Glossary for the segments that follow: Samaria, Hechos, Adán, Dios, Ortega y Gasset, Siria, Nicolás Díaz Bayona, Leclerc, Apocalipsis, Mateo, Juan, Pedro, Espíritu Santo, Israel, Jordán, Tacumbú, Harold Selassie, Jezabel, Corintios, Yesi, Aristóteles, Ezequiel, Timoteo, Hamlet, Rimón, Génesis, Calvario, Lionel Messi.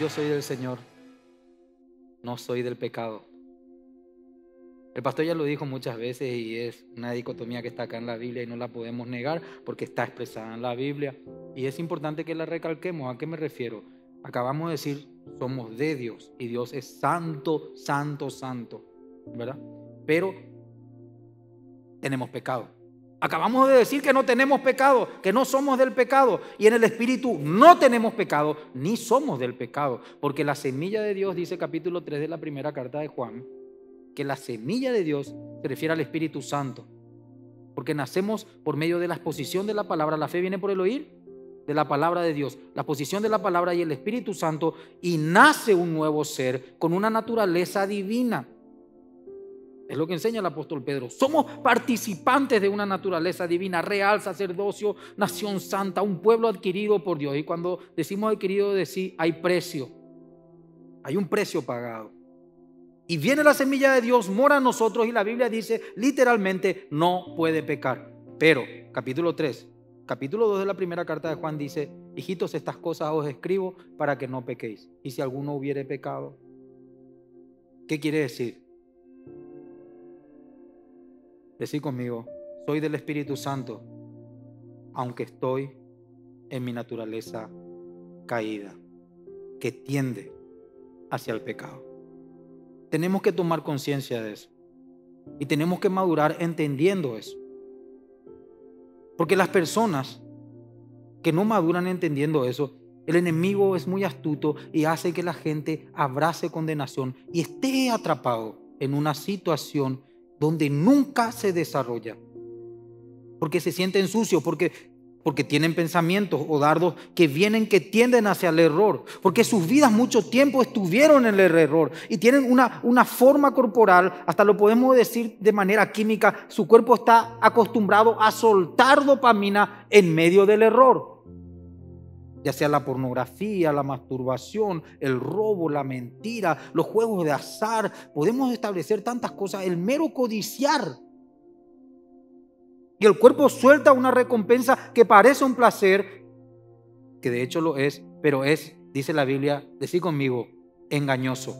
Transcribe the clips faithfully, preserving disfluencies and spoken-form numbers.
yo soy del Señor, no soy del pecado. El pastor ya lo dijo muchas veces y es una dicotomía que está acá en la Biblia y no la podemos negar porque está expresada en la Biblia. Y es importante que la recalquemos. ¿A qué me refiero? Acabamos de decir, somos de Dios y Dios es santo, santo, santo, ¿verdad? Pero tenemos pecado. Acabamos de decir que no tenemos pecado, que no somos del pecado, y en el Espíritu no tenemos pecado, ni somos del pecado, porque la semilla de Dios, dice capítulo tres de la primera carta de Juan, que la semilla de Dios se refiere al Espíritu Santo, porque nacemos por medio de la exposición de la palabra. La fe viene por el oír de la palabra de Dios, la exposición de la palabra y el Espíritu Santo, y nace un nuevo ser con una naturaleza divina. Es lo que enseña el apóstol Pedro. Somos participantes de una naturaleza divina, real, sacerdocio, nación santa, un pueblo adquirido por Dios. Y cuando decimos adquirido, decir, hay precio. Hay un precio pagado. Y viene la semilla de Dios, mora en nosotros, y la Biblia dice literalmente no puede pecar. Pero, capítulo tres, capítulo dos de la primera carta de Juan dice, hijitos, estas cosas os escribo para que no pequéis. Y si alguno hubiere pecado, ¿qué quiere decir? Decir conmigo, soy del Espíritu Santo, aunque estoy en mi naturaleza caída, que tiende hacia el pecado. Tenemos que tomar conciencia de eso y tenemos que madurar entendiendo eso. Porque las personas que no maduran entendiendo eso, el enemigo es muy astuto y hace que la gente abrace condenación y esté atrapado en una situación donde nunca se desarrolla, porque se sienten sucios, porque, porque tienen pensamientos o dardos que vienen, que tienden hacia el error, porque sus vidas mucho tiempo estuvieron en el error y tienen una, una forma corporal, hasta lo podemos decir de manera química, su cuerpo está acostumbrado a soltar dopamina en medio del error, ya sea la pornografía, la masturbación, el robo, la mentira, los juegos de azar. Podemos establecer tantas cosas, el mero codiciar. Y el cuerpo suelta una recompensa que parece un placer, que de hecho lo es, pero es, dice la Biblia, decí conmigo, engañoso.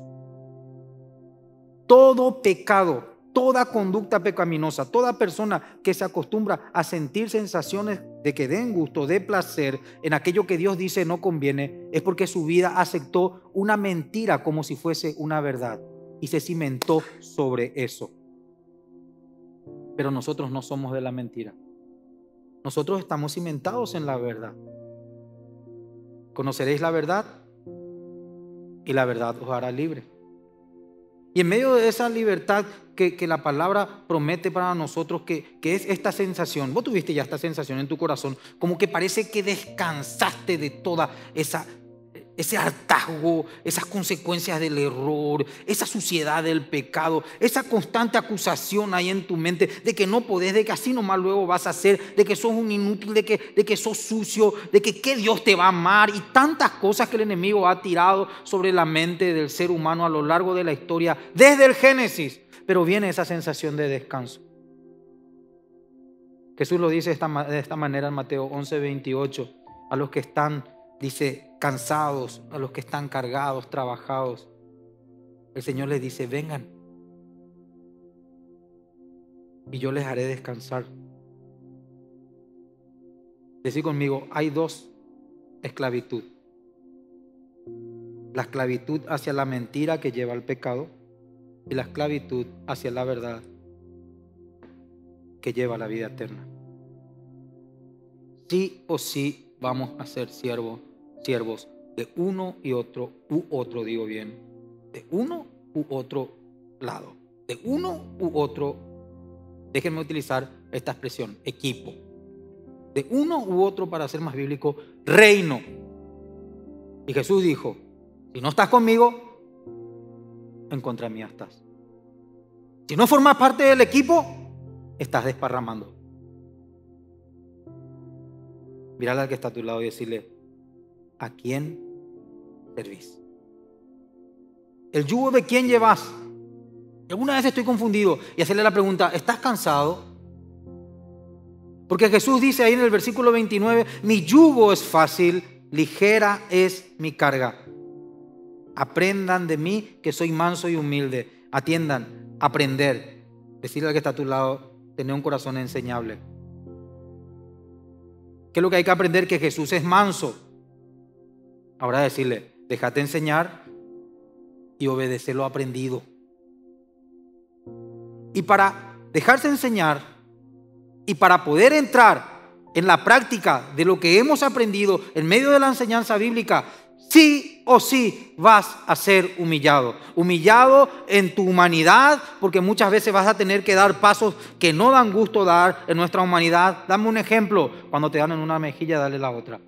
Todo pecado, toda conducta pecaminosa, toda persona que se acostumbra a sentir sensaciones de que den gusto, de placer, en aquello que Dios dice no conviene, es porque su vida aceptó una mentira como si fuese una verdad y se cimentó sobre eso. Pero nosotros no somos de la mentira. Nosotros estamos cimentados en la verdad. Conoceréis la verdad y la verdad os hará libre. Y en medio de esa libertad que, que la palabra promete para nosotros, que, que es esta sensación, vos tuviste ya esta sensación en tu corazón, como que parece que descansaste de toda esa, ese hartazgo, esas consecuencias del error, esa suciedad del pecado, esa constante acusación ahí en tu mente de que no podés, de que así nomás luego vas a hacer, de que sos un inútil, de que, de que sos sucio, de que qué Dios te va a amar, y tantas cosas que el enemigo ha tirado sobre la mente del ser humano a lo largo de la historia, desde el Génesis. Pero viene esa sensación de descanso. Jesús lo dice de esta, de esta manera en Mateo once, veintiocho, a los que están, dice, cansados, a los que están cargados, trabajados, el Señor les dice, vengan y yo les haré descansar. Decí conmigo, hay dos esclavitud. La esclavitud hacia la mentira que lleva al pecado y la esclavitud hacia la verdad que lleva a la vida eterna. Sí o sí vamos a ser siervos. Siervos de uno y otro u otro, digo bien, de uno u otro lado, de uno u otro, déjenme utilizar esta expresión, equipo, de uno u otro, para ser más bíblico, reino. Y Jesús dijo, si no estás conmigo, en contra mía estás. Si no formas parte del equipo, estás desparramando. Mira al que está a tu lado y decirle, ¿a quién servís? ¿El yugo de quién llevas? Alguna vez estoy confundido, y hacerle la pregunta, ¿estás cansado? Porque Jesús dice ahí en el versículo veintinueve, mi yugo es fácil, ligera es mi carga. Aprendan de mí, que soy manso y humilde. Atiendan, aprender. Decirle al que está a tu lado, tener un corazón enseñable. ¿Qué es lo que hay que aprender? Que Jesús es manso. Ahora decirle, déjate enseñar y obedece lo aprendido. Y para dejarse enseñar y para poder entrar en la práctica de lo que hemos aprendido en medio de la enseñanza bíblica, sí o sí vas a ser humillado. Humillado en tu humanidad, porque muchas veces vas a tener que dar pasos que no dan gusto dar en nuestra humanidad. Dame un ejemplo. Cuando te dan en una mejilla, dale la otra.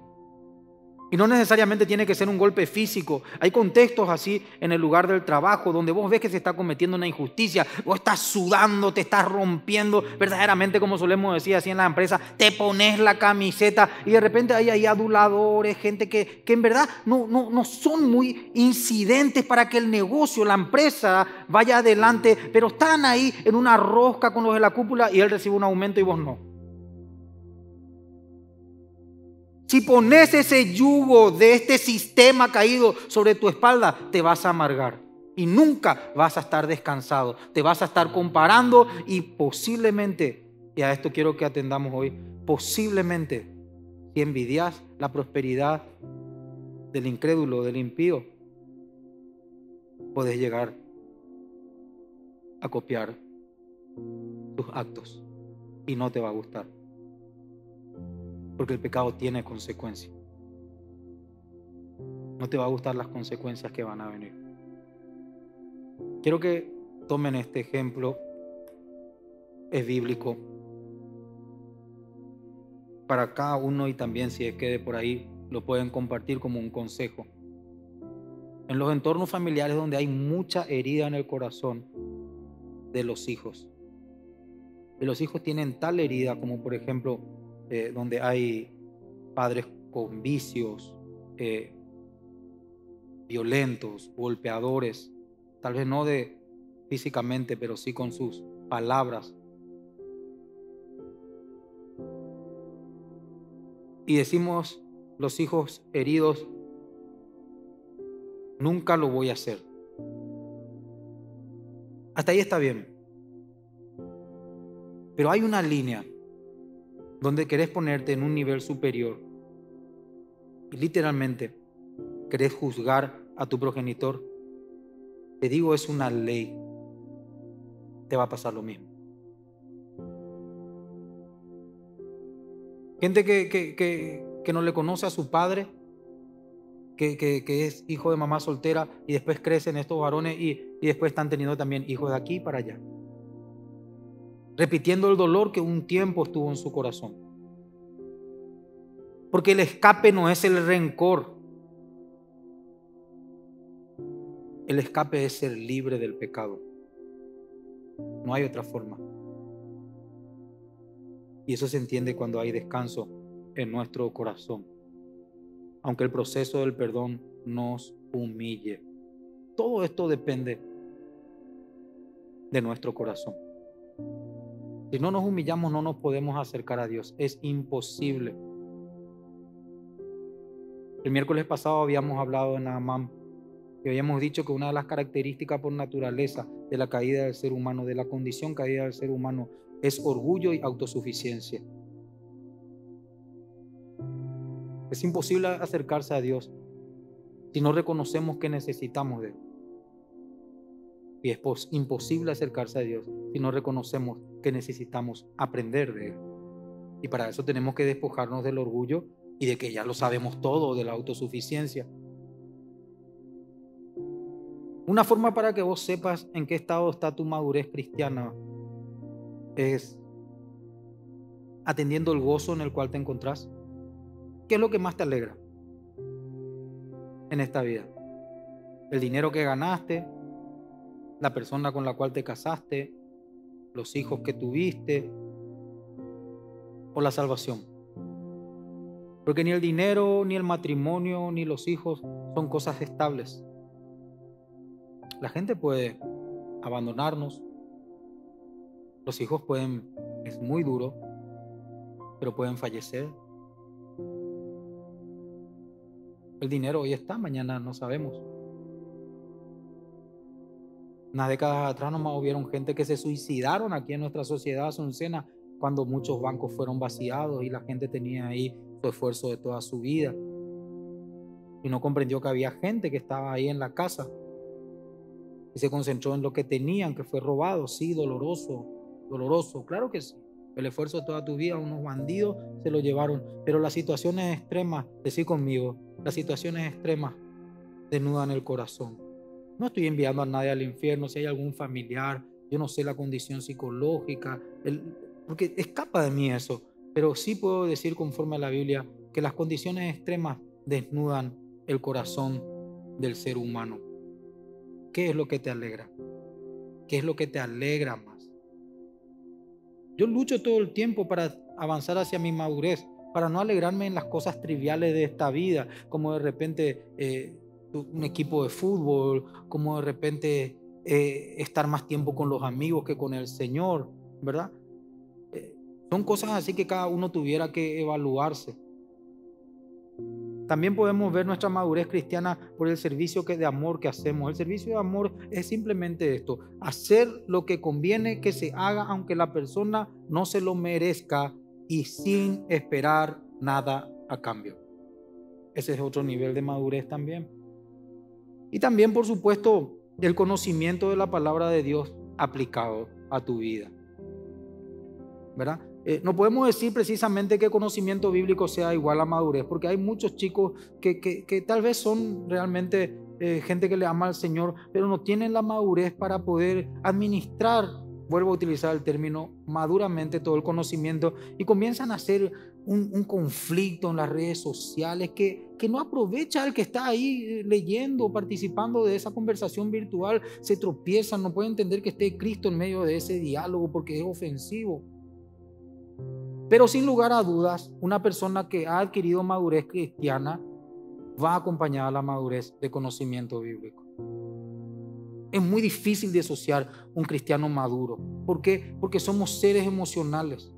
Y no necesariamente tiene que ser un golpe físico. Hay contextos así en el lugar del trabajo donde vos ves que se está cometiendo una injusticia. Vos estás sudando, te estás rompiendo. Verdaderamente, como solemos decir así en la empresa, te pones la camiseta y de repente hay ahí aduladores, gente que, que en verdad no, no, no son muy incidentes para que el negocio, la empresa vaya adelante, pero están ahí en una rosca con los de la cúpula y él recibe un aumento y vos no. Si pones ese yugo de este sistema caído sobre tu espalda, te vas a amargar y nunca vas a estar descansado. Te vas a estar comparando y posiblemente, y a esto quiero que atendamos hoy, posiblemente si envidias la prosperidad del incrédulo, del impío, puedes llegar a copiar tus actos y no te va a gustar. Porque el pecado tiene consecuencias. No te va a gustar las consecuencias que van a venir. Quiero que tomen este ejemplo. Es bíblico. Para cada uno, y también si es que de por ahí lo pueden compartir como un consejo. En los entornos familiares donde hay mucha herida en el corazón de los hijos. Y los hijos tienen tal herida como por ejemplo... Eh, donde hay padres con vicios, eh, violentos, golpeadores, tal vez no de físicamente, pero sí con sus palabras. Y decimos los hijos heridos, nunca lo voy a hacer. Hasta ahí está bien. Pero hay una línea donde querés ponerte en un nivel superior y literalmente querés juzgar a tu progenitor. Te digo, es una ley, te va a pasar lo mismo. Gente que, que, que, que no le conoce a su padre, que, que, que es hijo de mamá soltera y después crecen estos varones y, y después están teniendo también hijos de aquí para allá, repitiendo el dolor que un tiempo estuvo en su corazón. Porque el escape no es el rencor. El escape es ser libre del pecado. No hay otra forma. Y eso se entiende cuando hay descanso en nuestro corazón. Aunque el proceso del perdón nos humille. Todo esto depende de nuestro corazón. Si no nos humillamos, no nos podemos acercar a Dios. Es imposible. El miércoles pasado habíamos hablado de Naamán y habíamos dicho que una de las características por naturaleza de la caída del ser humano, de la condición caída del ser humano, es orgullo y autosuficiencia. Es imposible acercarse a Dios si no reconocemos que necesitamos de Él. Y es imposible acercarse a Dios si no reconocemos que necesitamos aprender de Él. Y para eso tenemos que despojarnos del orgullo y de que ya lo sabemos todo, de la autosuficiencia. Una forma para que vos sepas en qué estado está tu madurez cristiana es atendiendo el gozo en el cual te encontrás. ¿Qué es lo que más te alegra en esta vida? El dinero que ganaste, la persona con la cual te casaste, los hijos que tuviste o la salvación. Porque ni el dinero, ni el matrimonio, ni los hijos son cosas estables. La gente puede abandonarnos. Los hijos pueden, es muy duro, pero pueden fallecer. El dinero hoy está, mañana no sabemos. Unas décadas atrás nomás hubieron gente que se suicidaron aquí en nuestra sociedad azucena cuando muchos bancos fueron vaciados y la gente tenía ahí su esfuerzo de toda su vida. Y no comprendió que había gente que estaba ahí en la casa y se concentró en lo que tenían, que fue robado. Sí, doloroso, doloroso, claro que sí. El esfuerzo de toda tu vida, unos bandidos se lo llevaron. Pero las situaciones extremas, decí conmigo, las situaciones extremas desnudan el corazón. No estoy enviando a nadie al infierno. Si hay algún familiar, yo no sé la condición psicológica, el, porque escapa de mí eso. Pero sí puedo decir conforme a la Biblia que las condiciones extremas desnudan el corazón del ser humano. ¿Qué es lo que te alegra? ¿Qué es lo que te alegra más? Yo lucho todo el tiempo para avanzar hacia mi madurez, para no alegrarme en las cosas triviales de esta vida, como de repente eh, un equipo de fútbol, como de repente eh, estar más tiempo con los amigos que con el Señor, ¿verdad? Eh, son cosas así que cada uno tuviera que evaluarse. También podemos ver nuestra madurez cristiana por el servicio que, de amor que hacemos. El servicio de amor es simplemente esto: hacer lo que conviene que se haga aunque la persona no se lo merezca y sin esperar nada a cambio. Ese es otro nivel de madurez también. Y también, por supuesto, el conocimiento de la palabra de Dios aplicado a tu vida, ¿verdad? Eh, no podemos decir precisamente que conocimiento bíblico sea igual a madurez, porque hay muchos chicos que, que, que tal vez son realmente eh, gente que le ama al Señor, pero no tienen la madurez para poder administrar, vuelvo a utilizar el término, maduramente todo el conocimiento, y comienzan a hacer un, un conflicto en las redes sociales que, que no aprovecha el que está ahí leyendo, participando de esa conversación virtual. Se tropiezan, no pueden entender que esté Cristo en medio de ese diálogo porque es ofensivo. Pero sin lugar a dudas, una persona que ha adquirido madurez cristiana va acompañada de la madurez de conocimiento bíblico. Es muy difícil disociar un cristiano maduro. ¿Por qué? Porque somos seres emocionales.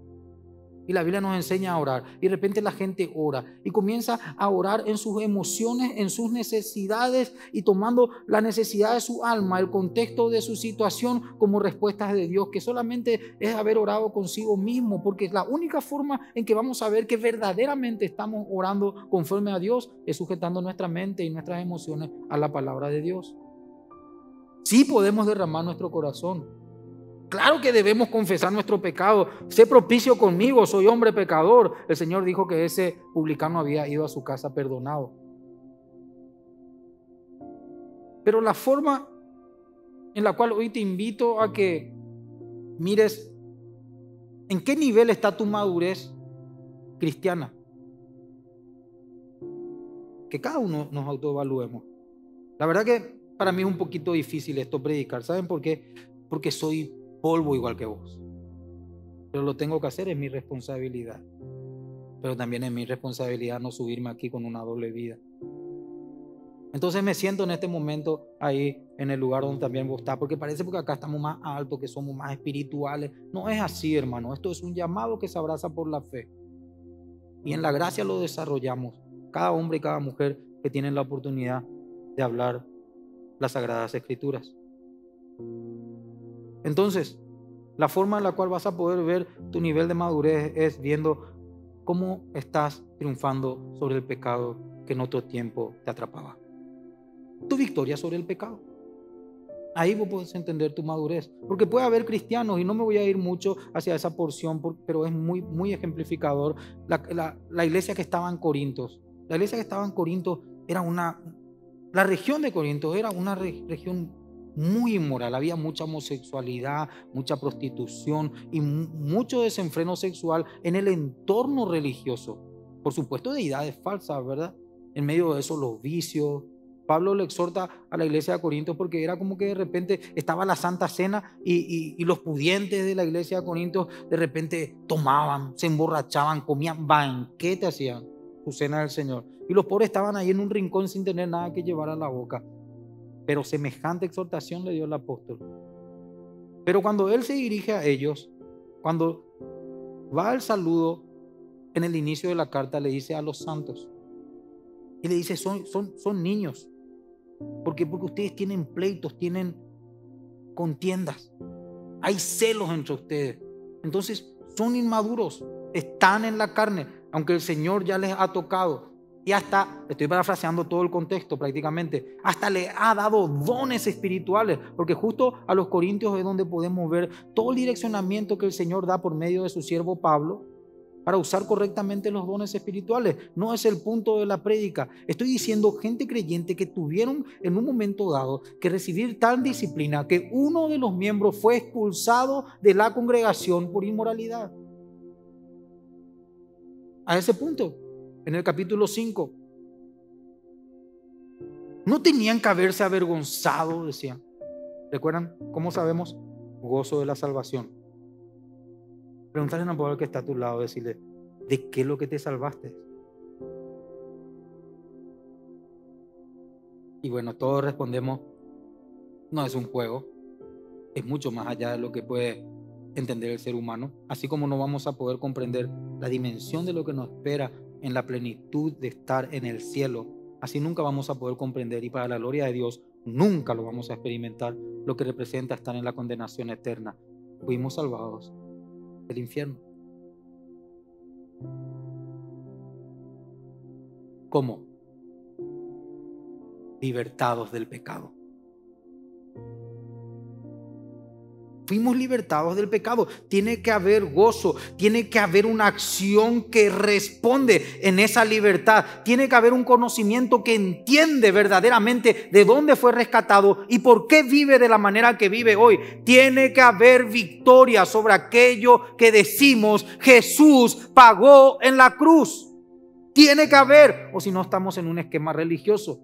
Y la Biblia nos enseña a orar. Y de repente la gente ora y comienza a orar en sus emociones, en sus necesidades, y tomando la necesidad de su alma, el contexto de su situación, como respuestas de Dios, que solamente es haber orado consigo mismo, porque es la única forma en que vamos a ver que verdaderamente estamos orando conforme a Dios, es sujetando nuestra mente y nuestras emociones a la palabra de Dios. Sí podemos derramar nuestro corazón. Claro que debemos confesar nuestro pecado. Sé propicio conmigo, soy hombre pecador. El Señor dijo que ese publicano había ido a su casa perdonado. Pero la forma en la cual hoy te invito a que mires en qué nivel está tu madurez cristiana. Que cada uno nos autoevaluemos. La verdad que para mí es un poquito difícil esto predicar. ¿Saben por qué? Porque soy polvo igual que vos, pero lo tengo que hacer, es mi responsabilidad. Pero también es mi responsabilidad no subirme aquí con una doble vida. Entonces me siento en este momento ahí en el lugar donde también vos estás, porque parece que acá estamos más altos, que somos más espirituales. No es así, hermano. Esto es un llamado que se abraza por la fe, y en la gracia lo desarrollamos cada hombre y cada mujer que tienen la oportunidad de hablar las Sagradas Escrituras. Entonces, la forma en la cual vas a poder ver tu nivel de madurez es viendo cómo estás triunfando sobre el pecado que en otro tiempo te atrapaba. Tu victoria sobre el pecado. Ahí vos puedes entender tu madurez. Porque puede haber cristianos, y no me voy a ir mucho hacia esa porción, pero es muy, muy ejemplificador. La, la, la iglesia que estaba en Corintios. La iglesia que estaba en Corintios era una... La región de Corintios era una re, región... muy inmoral. Había mucha homosexualidad, mucha prostitución y mucho desenfreno sexual en el entorno religioso. Por supuesto, deidades falsas, ¿verdad? En medio de eso, los vicios. Pablo le exhorta a la iglesia de Corintios porque era como que de repente estaba la Santa Cena y, y, y los pudientes de la iglesia de Corintios de repente tomaban, se emborrachaban, comían banquete, hacían su cena del Señor. Y los pobres estaban ahí en un rincón sin tener nada que llevar a la boca. Pero semejante exhortación le dio el apóstol. Pero cuando él se dirige a ellos, cuando va al saludo, en el inicio de la carta le dice a los santos. Y le dice, son, son, son niños. ¿Por qué? Porque ustedes tienen pleitos, tienen contiendas, hay celos entre ustedes. Entonces son inmaduros, están en la carne, aunque el Señor ya les ha tocado. Y hasta, estoy parafraseando todo el contexto prácticamente, hasta le ha dado dones espirituales, porque justo a los corintios es donde podemos ver todo el direccionamiento que el Señor da por medio de su siervo Pablo para usar correctamente los dones espirituales. No es el punto de la prédica. Estoy diciendo gente creyente que tuvieron en un momento dado que recibir tal disciplina que uno de los miembros fue expulsado de la congregación por inmoralidad. A ese punto, en el capítulo cinco. No tenían que haberse avergonzado, decían. ¿Recuerdan? ¿Cómo sabemos? Gozo de la salvación. Preguntarle a una persona que está a tu lado, decirle, ¿de qué es lo que te salvaste? Y bueno, todos respondemos, no es un juego. Es mucho más allá de lo que puede entender el ser humano. Así como no vamos a poder comprender la dimensión de lo que nos espera en la plenitud de estar en el cielo, así nunca vamos a poder comprender, y para la gloria de Dios nunca lo vamos a experimentar, lo que representa estar en la condenación eterna. Fuimos salvados del infierno. ¿Cómo? Libertados del pecado. Fuimos libertados del pecado. Tiene que haber gozo, tiene que haber una acción que responde en esa libertad, tiene que haber un conocimiento que entiende verdaderamente de dónde fue rescatado y por qué vive de la manera que vive hoy. Tiene que haber victoria sobre aquello que decimos Jesús pagó en la cruz. Tiene que haber, o si no estamos en un esquema religioso.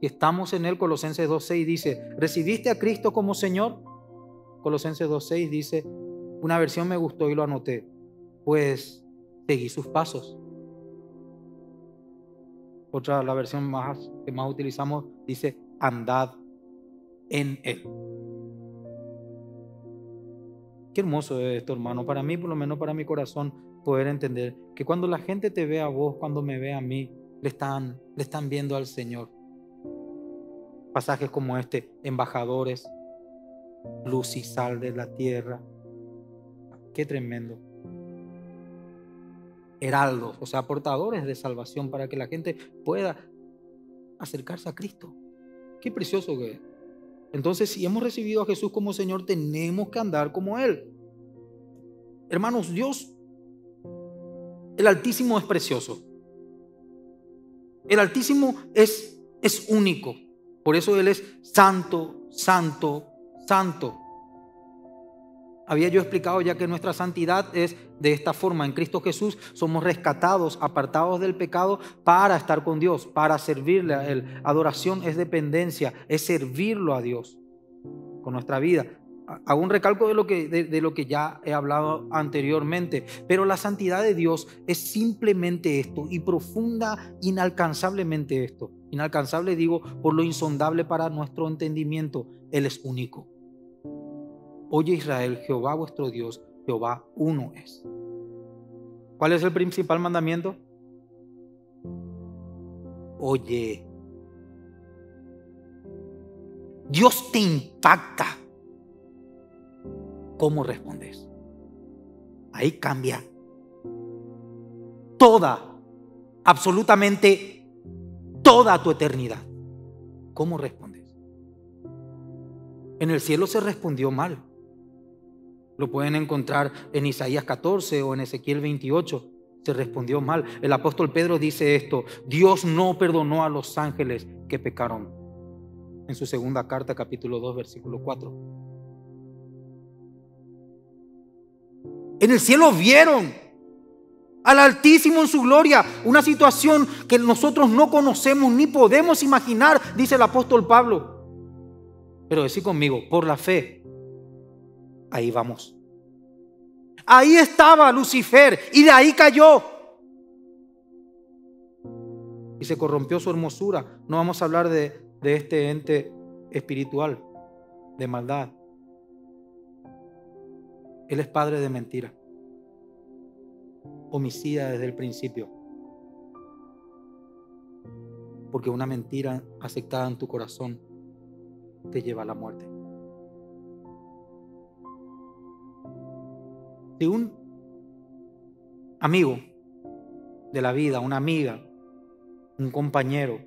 Y estamos en él. Colosenses dos seis dice, ¿recibiste a Cristo como Señor? Colosenses dos seis dice, una versión me gustó y lo anoté, pues seguí sus pasos. Otra, la versión más, que más utilizamos, dice, andad en él. Qué hermoso es esto, hermano. Para mí, por lo menos para mi corazón, poder entender que cuando la gente te ve a vos, cuando me ve a mí, le están, le están viendo al Señor. Pasajes como este, embajadores, luz y sal de la tierra. Qué tremendo. Heraldos, o sea, portadores de salvación para que la gente pueda acercarse a Cristo. Qué precioso que es. Entonces, si hemos recibido a Jesús como Señor, tenemos que andar como Él. Hermanos, Dios, el Altísimo es precioso. El Altísimo es, es único. Por eso Él es santo, santo, santo. Había yo explicado ya que nuestra santidad es de esta forma. En Cristo Jesús somos rescatados, apartados del pecado para estar con Dios, para servirle a Él. Adoración es dependencia, es servirlo a Dios con nuestra vida. Hago un recalco de lo que, de, de lo que ya he hablado anteriormente, pero la santidad de Dios es simplemente esto, y profunda, inalcanzablemente esto. Inalcanzable, digo, por lo insondable para nuestro entendimiento. Él es único. Oye Israel, Jehová vuestro Dios, Jehová uno es. ¿Cuál es el principal mandamiento? Oye. Dios te impacta. ¿Cómo respondes? Ahí cambia toda, absolutamente toda tu eternidad. ¿Cómo respondes? En el cielo se respondió mal. Lo pueden encontrar en Isaías catorce o en Ezequiel veintiocho. Se respondió mal. El apóstol Pedro dice esto: Dios no perdonó a los ángeles que pecaron. En su segunda carta, capítulo dos, versículo cuatro. En el cielo vieron al Altísimo en su gloria, una situación que nosotros no conocemos ni podemos imaginar, dice el apóstol Pablo. Pero decí conmigo, por la fe, ahí vamos. Ahí estaba Lucifer y de ahí cayó. Y se corrompió su hermosura. No vamos a hablar de, de este ente espiritual de maldad. Él es padre de mentira, homicida desde el principio, porque una mentira aceptada en tu corazón te lleva a la muerte. Si un amigo de la vida, una amiga, un compañero,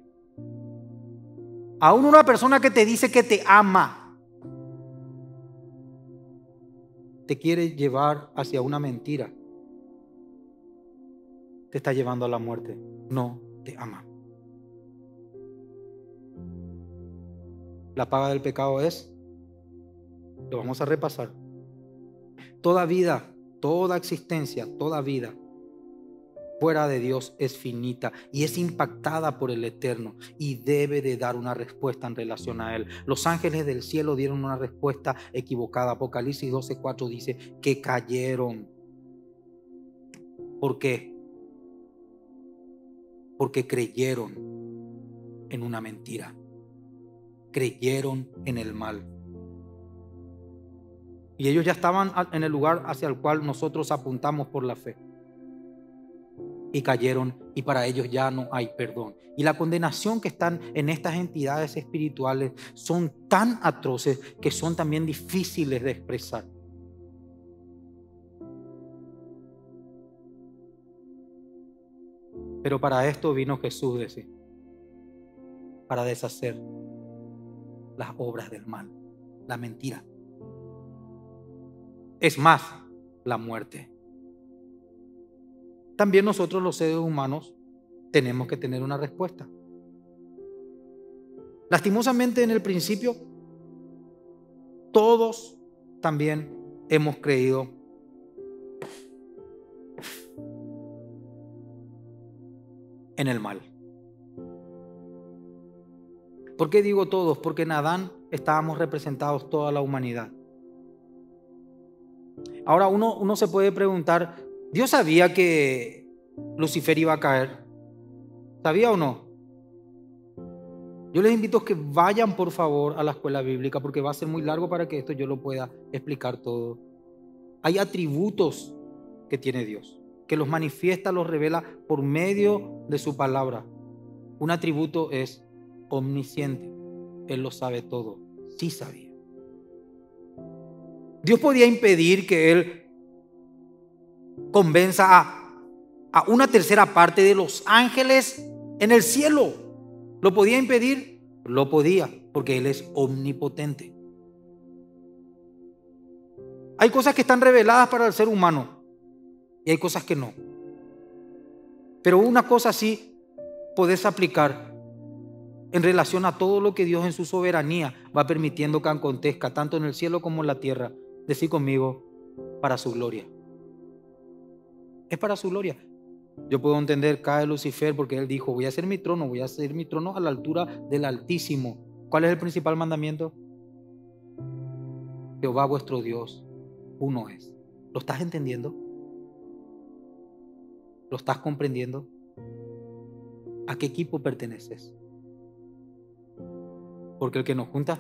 aún una persona que te dice que te ama, te quiere llevar hacia una mentira, te está llevando a la muerte. No te ama. La paga del pecado es, lo vamos a repasar, toda vida, toda existencia, toda vida fuera de Dios es finita y es impactada por el Eterno y debe de dar una respuesta en relación a Él. Los ángeles del cielo dieron una respuesta equivocada. Apocalipsis doce cuatro dice que cayeron. ¿Por qué? Porque creyeron en una mentira. Creyeron en el mal. Y ellos ya estaban en el lugar hacia el cual nosotros apuntamos por la fe. Y cayeron, y para ellos ya no hay perdón. Y la condenación que están en estas entidades espirituales son tan atroces que son también difíciles de expresar. Pero para esto vino Jesús, decía, para deshacer las obras del mal, la mentira. Es más, la muerte. También nosotros los seres humanos tenemos que tener una respuesta. Lastimosamente, en el principio, todos también hemos creído en el mal. ¿Por qué digo todos? Porque en Adán estábamos representados toda la humanidad. Ahora uno, uno se puede preguntar, ¿Dios sabía que Lucifer iba a caer? ¿Sabía o no? Yo les invito a que vayan por favor a la escuela bíblica porque va a ser muy largo para que esto yo lo pueda explicar todo. Hay atributos que tiene Dios, que los manifiesta, los revela por medio de su palabra. Un atributo es omnisciente, Él lo sabe todo, sí sabía. Dios podía impedir que Él convenza a, a una tercera parte de los ángeles en el cielo. ¿Lo podía impedir? Lo podía, porque Él es omnipotente. Hay cosas que están reveladas para el ser humano y hay cosas que no. Pero una cosa sí podés aplicar en relación a todo lo que Dios en su soberanía va permitiendo que acontezca, tanto en el cielo como en la tierra. Decí conmigo, para su gloria. Es para su gloria. Yo puedo entender, cae Lucifer porque él dijo, voy a hacer mi trono, voy a hacer mi trono a la altura del Altísimo. ¿Cuál es el principal mandamiento? Jehová vuestro Dios, uno es. ¿Lo estás entendiendo? ¿Lo estás comprendiendo? ¿A qué equipo perteneces? Porque el que nos junta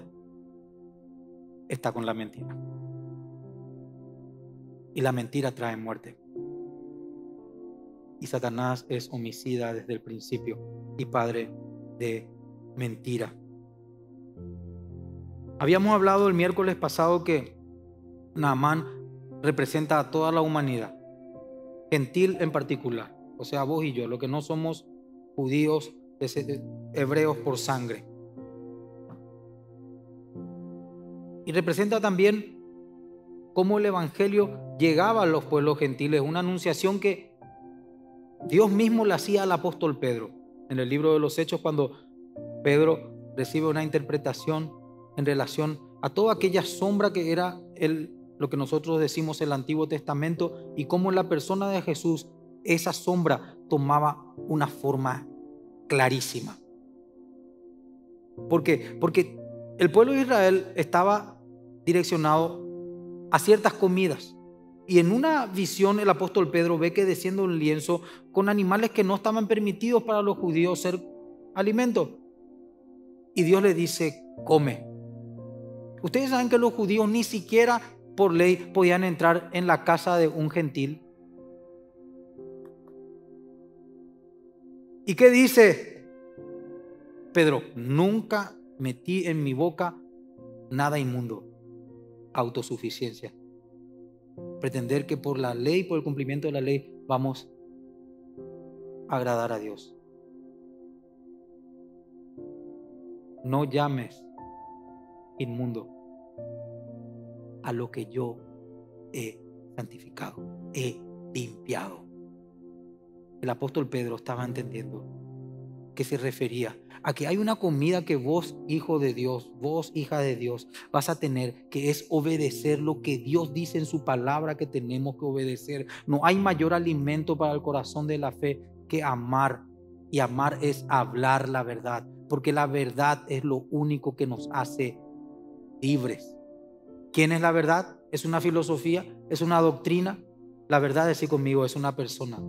está con la mentira. Y la mentira trae muerte. Y Satanás es homicida desde el principio y padre de mentira. Habíamos hablado el miércoles pasado que Naamán representa a toda la humanidad, gentil en particular. O sea, vos y yo, los que no somos judíos, hebreos por sangre. Y representa también cómo el evangelio llegaba a los pueblos gentiles, una anunciación que Dios mismo le hacía al apóstol Pedro. En el libro de los Hechos, cuando Pedro recibe una interpretación en relación a toda aquella sombra que era el, lo que nosotros decimos el Antiguo Testamento, y cómo en la persona de Jesús esa sombra tomaba una forma clarísima. ¿Por qué? Porque el pueblo de Israel estaba direccionado a ciertas comidas y en una visión el apóstol Pedro ve que desciende un lienzo con animales que no estaban permitidos para los judíos ser alimento. Y Dios le dice, come. Ustedes saben que los judíos ni siquiera por ley podían entrar en la casa de un gentil. ¿Y qué dice Pedro? Nunca metí en mi boca nada inmundo, autosuficiencia. Pretender que por la ley, por el cumplimiento de la ley, vamos a agradar a Dios. No llames inmundo a lo que yo he santificado, he limpiado. El apóstol Pedro estaba entendiendo que se refería a que hay una comida que vos, hijo de Dios, vos, hija de Dios, vas a tener, que es obedecer lo que Dios dice en su palabra que tenemos que obedecer. No hay mayor alimento para el corazón de la fe que amar, y amar es hablar la verdad, porque la verdad es lo único que nos hace libres. ¿Quién es la verdad? ¿Es una filosofía? ¿Es una doctrina? La verdad, decí conmigo, es una persona.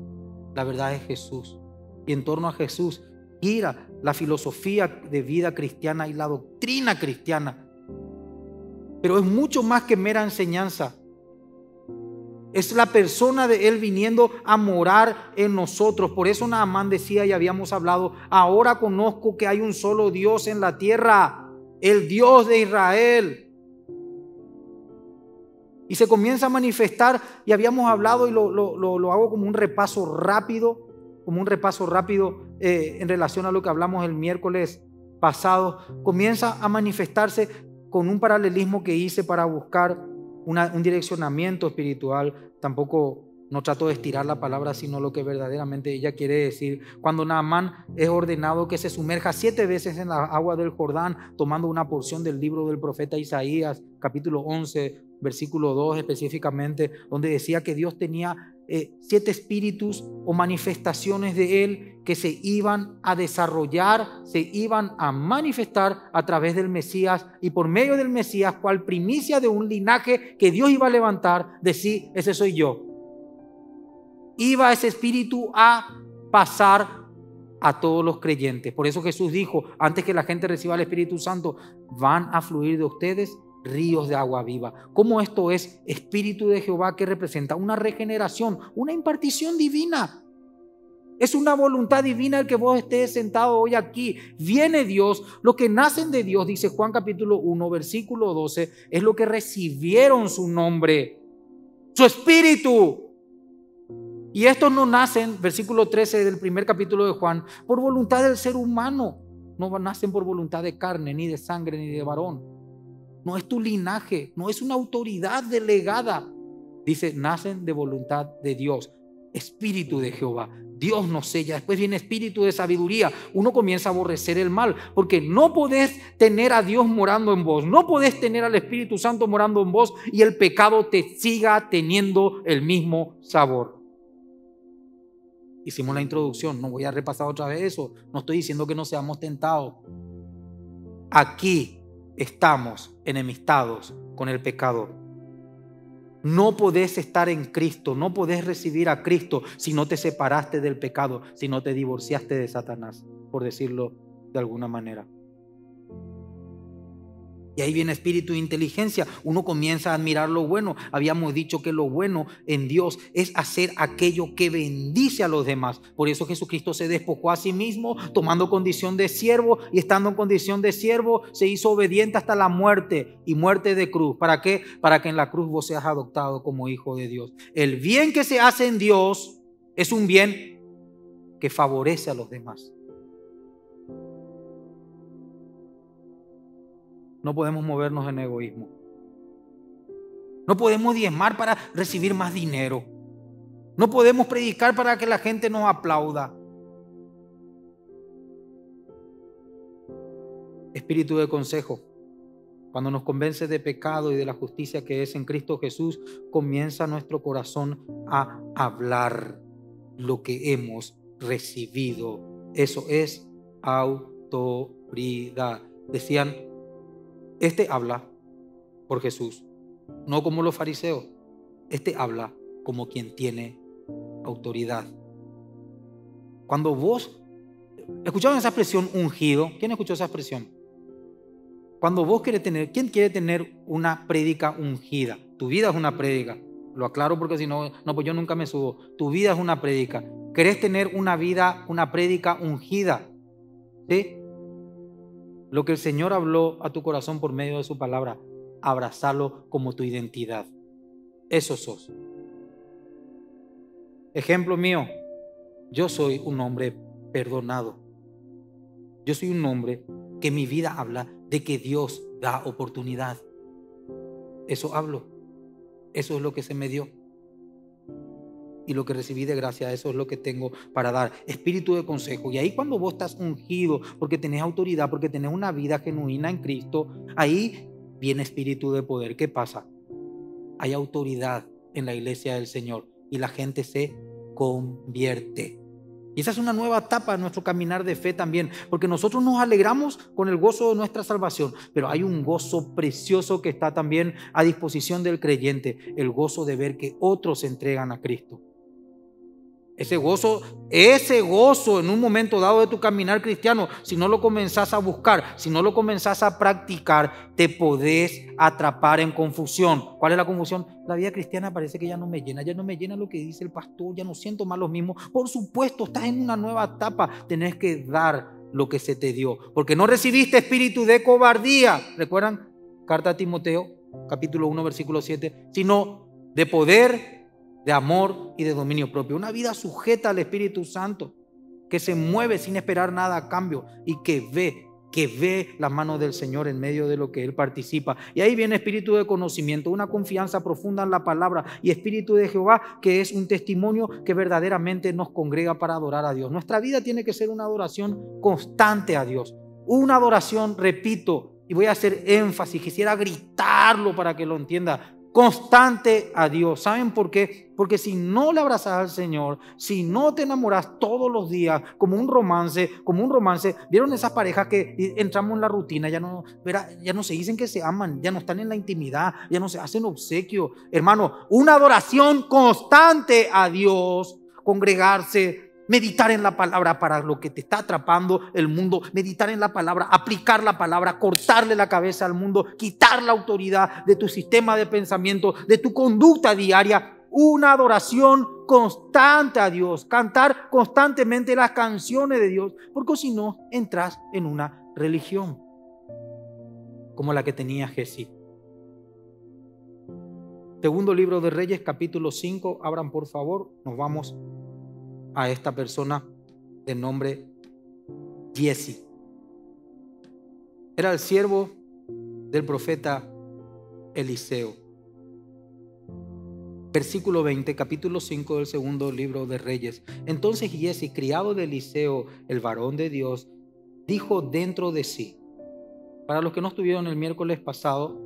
La verdad es Jesús, y en torno a Jesús gira la filosofía de vida cristiana y la doctrina cristiana. Pero es mucho más que mera enseñanza. Es la persona de Él viniendo a morar en nosotros. Por eso Naamán decía, y habíamos hablado, ahora conozco que hay un solo Dios en la tierra, el Dios de Israel. Y se comienza a manifestar, y habíamos hablado, y lo, lo, lo, lo hago como un repaso rápido, como un repaso rápido eh, en relación a lo que hablamos el miércoles pasado. Comienza a manifestarse con un paralelismo que hice para buscar Una, un direccionamiento espiritual. Tampoco no trato de estirar la palabra, sino lo que verdaderamente ella quiere decir. Cuando Naamán es ordenado que se sumerja siete veces en la agua del Jordán, tomando una porción del libro del profeta Isaías, capítulo once, versículo dos específicamente, donde decía que Dios tenía eh, siete espíritus o manifestaciones de Él que se iban a desarrollar, se iban a manifestar a través del Mesías, y por medio del Mesías, cual primicia de un linaje que Dios iba a levantar, decir, ese soy yo. Iba ese espíritu a pasar a todos los creyentes. Por eso Jesús dijo, antes que la gente reciba el Espíritu Santo, van a fluir de ustedes ríos de agua viva. Como esto es Espíritu de Jehová, que representa una regeneración, una impartición divina. Es una voluntad divina el que vos estés sentado hoy aquí. Viene Dios, los que nacen de Dios, dice Juan capítulo uno, versículo doce, es lo que recibieron su nombre, su espíritu. Y estos no nacen, versículo trece del primer capítulo de Juan, por voluntad del ser humano. No nacen por voluntad de carne, ni de sangre, ni de varón. No es tu linaje, no es una autoridad delegada. Dice, nacen de voluntad de Dios, Espíritu de Jehová. Dios nos sella. Después viene espíritu de sabiduría. Uno comienza a aborrecer el mal, porque no podés tener a Dios morando en vos, no podés tener al Espíritu Santo morando en vos, y el pecado te siga teniendo el mismo sabor. Hicimos la introducción, no voy a repasar otra vez eso. No estoy diciendo que no seamos tentados. Aquí estamos enemistados con el pecado. No podés estar en Cristo, no podés recibir a Cristo si no te separaste del pecado, si no te divorciaste de Satanás, por decirlo de alguna manera. Y ahí viene espíritu de inteligencia. Uno comienza a admirar lo bueno. Habíamos dicho que lo bueno en Dios es hacer aquello que bendice a los demás. Por eso Jesucristo se despojó a sí mismo, tomando condición de siervo, y estando en condición de siervo, se hizo obediente hasta la muerte, y muerte de cruz. ¿Para qué? Para que en la cruz vos seas adoptado como hijo de Dios. El bien que se hace en Dios es un bien que favorece a los demás. No podemos movernos en egoísmo. No podemos diezmar para recibir más dinero. No podemos predicar para que la gente nos aplauda. Espíritu de consejo. Cuando nos convence de pecado y de la justicia que es en Cristo Jesús, comienza nuestro corazón a hablar lo que hemos recibido. Eso es autoridad. Decían, este habla por Jesús, no como los fariseos. Este habla como quien tiene autoridad. Cuando vos, ¿escucharon esa expresión ungido? ¿Quién escuchó esa expresión? Cuando vos querés tener, ¿quién quiere tener una prédica ungida? Tu vida es una prédica. Lo aclaro porque si no, no, pues yo nunca me subo. Tu vida es una prédica. ¿Querés tener una vida, una prédica ungida? ¿Sí? lo que el Señor habló a tu corazón por medio de su palabra, abrázalo como tu identidad. Eso sos. Ejemplo mío, yo soy un hombre perdonado. Yo soy un hombre que mi vida habla de que Dios da oportunidad. Eso hablo. Eso es lo que se me dio. Y lo que recibí de gracia, eso es lo que tengo para dar. Espíritu de consejo. Y ahí cuando vos estás ungido, porque tenés autoridad, porque tenés una vida genuina en Cristo, ahí viene espíritu de poder. ¿Qué pasa? Hay autoridad en la iglesia del Señor y la gente se convierte. Y esa es una nueva etapa en nuestro caminar de fe también, porque nosotros nos alegramos con el gozo de nuestra salvación, pero hay un gozo precioso que está también a disposición del creyente, el gozo de ver que otros se entregan a Cristo. Ese gozo, ese gozo en un momento dado de tu caminar cristiano, si no lo comenzás a buscar, si no lo comenzás a practicar, te podés atrapar en confusión. ¿Cuál es la confusión? La vida cristiana parece que ya no me llena, ya no me llena lo que dice el pastor, ya no siento más los mismos. Por supuesto, estás en una nueva etapa, tenés que dar lo que se te dio, porque no recibiste espíritu de cobardía. ¿Recuerdan? Carta a Timoteo, capítulo uno, versículo siete, sino de poder, de amor y de dominio propio. Una vida sujeta al Espíritu Santo, que se mueve sin esperar nada a cambio y que ve, que ve la mano del Señor en medio de lo que Él participa. Y ahí viene espíritu de conocimiento, una confianza profunda en la palabra y espíritu de Jehová, que es un testimonio que verdaderamente nos congrega para adorar a Dios. Nuestra vida tiene que ser una adoración constante a Dios. Una adoración, repito, y voy a hacer énfasis, quisiera gritarlo para que lo entienda, constante a Dios. ¿Saben por qué? Porque si no le abrazas al Señor, si no te enamoras todos los días, como un romance, como un romance, ¿vieron esas parejas que entramos en la rutina? Ya no, ya no se dicen que se aman, ya no están en la intimidad, ya no se hacen obsequio. Hermano, una adoración constante a Dios, congregarse, meditar en la palabra para lo que te está atrapando el mundo, meditar en la palabra, aplicar la palabra, cortarle la cabeza al mundo, quitar la autoridad de tu sistema de pensamiento, de tu conducta diaria, una adoración constante a Dios, cantar constantemente las canciones de Dios, porque si no, entras en una religión como la que tenía Giezi. Segundo libro de Reyes, capítulo cinco, abran por favor, nos vamos a esta persona de nombre Yesi. Era el siervo del profeta Eliseo. Versículo veinte, capítulo cinco del segundo libro de Reyes. Entonces Giezi, criado de Eliseo, el varón de Dios, dijo dentro de sí. Para los que no estuvieron el miércoles pasado,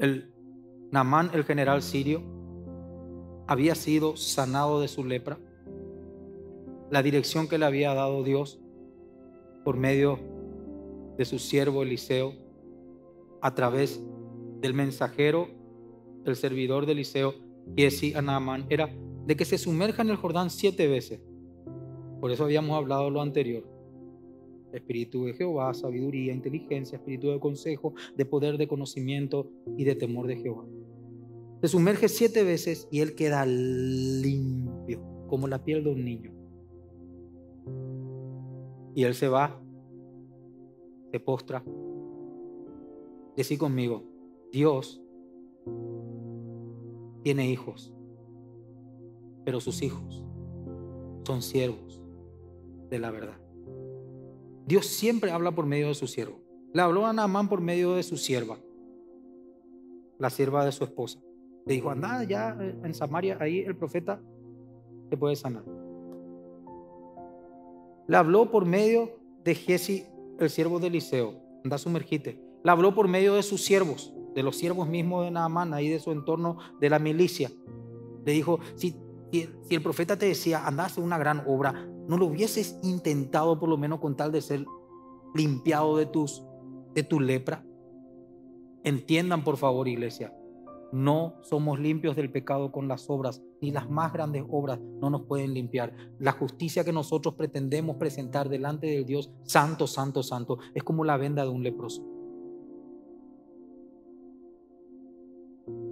el Naamán, el general sirio, había sido sanado de su lepra. La dirección que le había dado Dios por medio de su siervo Eliseo, a través del mensajero, el servidor de Eliseo, Giezi a Naamán, era de que se sumerja en el Jordán siete veces. Por eso habíamos hablado lo anterior. Espíritu de Jehová, sabiduría, inteligencia, espíritu de consejo, de poder, de conocimiento y de temor de Jehová. Se sumerge siete veces y él queda limpio, como la piel de un niño. Y él se va, se postra. Decí conmigo, Dios tiene hijos, pero sus hijos son siervos de la verdad. Dios siempre habla por medio de su siervo. Le habló a Naamán por medio de su sierva, la sierva de su esposa. Le dijo, anda ya en Samaria, ahí el profeta te puede sanar. Le habló por medio de Giezi, el siervo de Eliseo, anda sumergite. Le habló por medio de sus siervos, de los siervos mismos de Naamán, ahí de su entorno de la milicia. Le dijo, si, si el profeta te decía, anda a hacer una gran obra, ¿no lo hubieses intentado por lo menos con tal de ser limpiado de, tus, de tu lepra? Entiendan por favor, iglesia. No somos limpios del pecado con las obras, ni las más grandes obras no nos pueden limpiar. La justicia que nosotros pretendemos presentar delante del Dios santo, santo, santo, es como la venda de un leproso.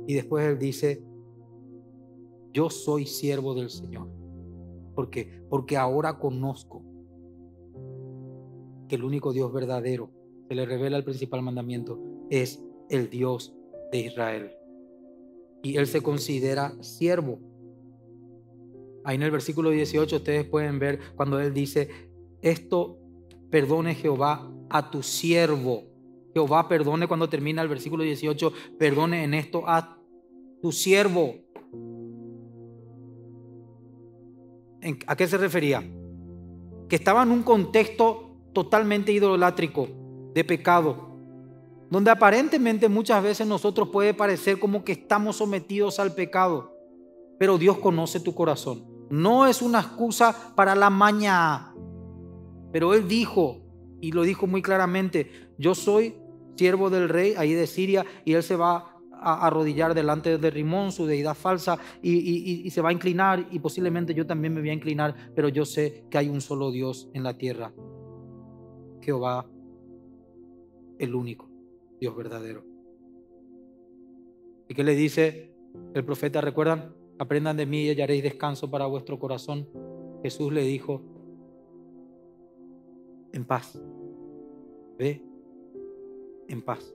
Y después él dice, yo soy siervo del Señor. ¿Por qué? Porque ahora conozco que el único Dios verdadero, se le revela el principal mandamiento, es el Dios de Israel. Y él se considera siervo. Ahí en el versículo dieciocho ustedes pueden ver cuando él dice, esto perdone Jehová a tu siervo. Jehová perdone, cuando termina el versículo dieciocho, perdone en esto a tu siervo. ¿A qué se refería? Que estaba en un contexto totalmente idolátrico, de pecado, donde aparentemente muchas veces nosotros puede parecer como que estamos sometidos al pecado, pero Dios conoce tu corazón. No es una excusa para la maña, pero él dijo, y lo dijo muy claramente, yo soy siervo del rey ahí de Siria, y él se va a arrodillar delante de Rimón, su deidad falsa, y, y, y se va a inclinar, y posiblemente yo también me voy a inclinar, pero yo sé que hay un solo Dios en la tierra, Jehová, el único Dios verdadero. ¿Y qué le dice el profeta? ¿Recuerdan? Aprendan de mí y hallaréis descanso para vuestro corazón. Jesús le dijo, en paz, ve en paz,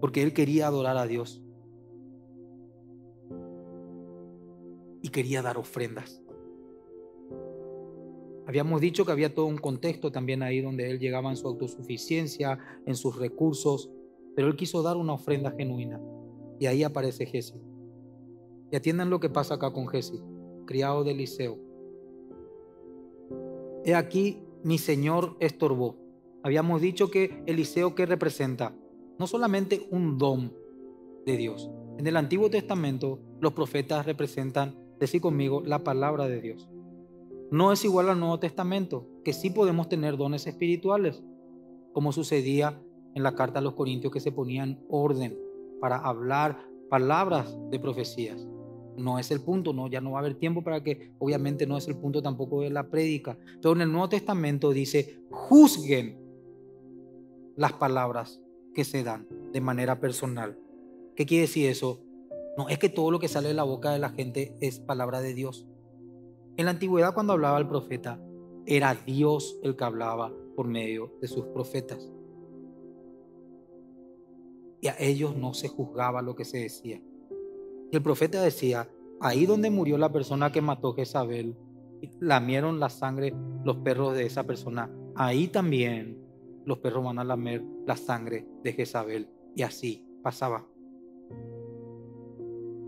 porque él quería adorar a Dios y quería dar ofrendas. Habíamos dicho que había todo un contexto también ahí donde él llegaba en su autosuficiencia, en sus recursos, pero él quiso dar una ofrenda genuina, y ahí aparece Giezi. Y atiendan lo que pasa acá con Giezi, criado de Eliseo. He aquí mi señor estorbó. Habíamos dicho que Eliseo, ¿qué representa? No solamente un don de Dios. En el Antiguo Testamento los profetas representan, decir conmigo, la palabra de Dios. No es igual al Nuevo Testamento, que sí podemos tener dones espirituales, como sucedía en la carta a los Corintios, que se ponían orden para hablar palabras de profecías. No es el punto, no, ya no va a haber tiempo para que, obviamente no es el punto tampoco de la prédica. Pero en el Nuevo Testamento dice, juzguen las palabras que se dan de manera personal. ¿Qué quiere decir eso? No es que todo lo que sale de la boca de la gente es palabra de Dios. En la antigüedad, cuando hablaba el profeta, era Dios el que hablaba por medio de sus profetas, y a ellos no se juzgaba lo que se decía. Y el profeta decía, ahí donde murió la persona que mató Jezabel, lamieron la sangre los perros de esa persona, ahí también los perros van a lamer la sangre de Jezabel. Y así pasaba.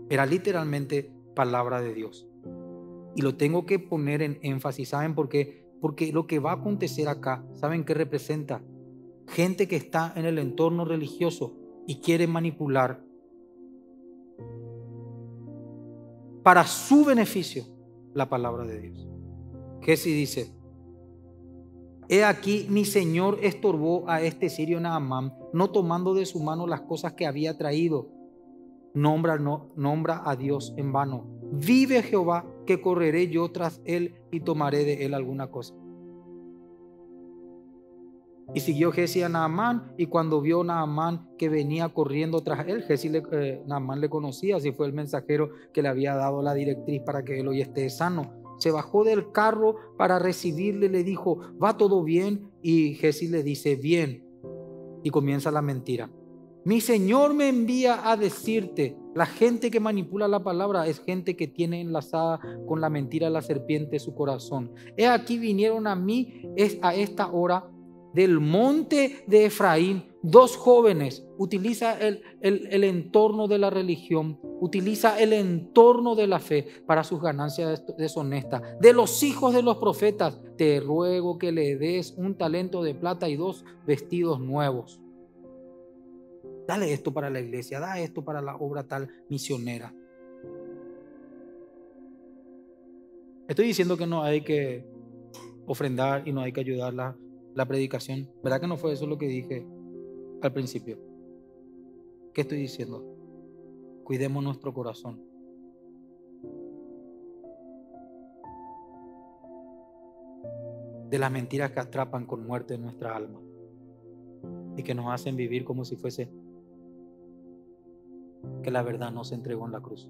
Era literalmente palabra de Dios. Y lo tengo que poner en énfasis. ¿Saben por qué? Porque lo que va a acontecer acá, ¿saben qué representa? Gente que está en el entorno religioso y quiere manipular para su beneficio la palabra de Dios. Giezi dice, he aquí mi señor estorbó a este sirio Naamán, no tomando de su mano las cosas que había traído. Nombra, no, nombra a Dios en vano. Vive Jehová, que correré yo tras él y tomaré de él alguna cosa. Y siguió Giezi a Naamán, y cuando vio Naamán que venía corriendo tras él, Giezi le, eh, Naamán le conocía, así fue el mensajero que le había dado la directriz para que él hoy esté sano. Se bajó del carro para recibirle, le dijo, ¿va todo bien? Y Giezi le dice, bien. Y comienza la mentira. Mi señor me envía a decirte. La gente que manipula la palabra es gente que tiene enlazada con la mentira de la serpiente su corazón. He aquí vinieron a mí, es a esta hora, del monte de Efraín, dos jóvenes. Utiliza el, el, el entorno de la religión, utiliza el entorno de la fe para sus ganancias deshonestas. De los hijos de los profetas, te ruego que le des un talento de plata y dos vestidos nuevos. Dale esto para la iglesia, da esto para la obra tal misionera. Estoy diciendo que no hay que ofrendar y no hay que ayudar la, la predicación. ¿Verdad que no fue eso lo que dije al principio? ¿Qué estoy diciendo? Cuidemos nuestro corazón. De las mentiras que atrapan con muerte en nuestra alma y que nos hacen vivir como si fuese que la verdad no se entregó en la cruz.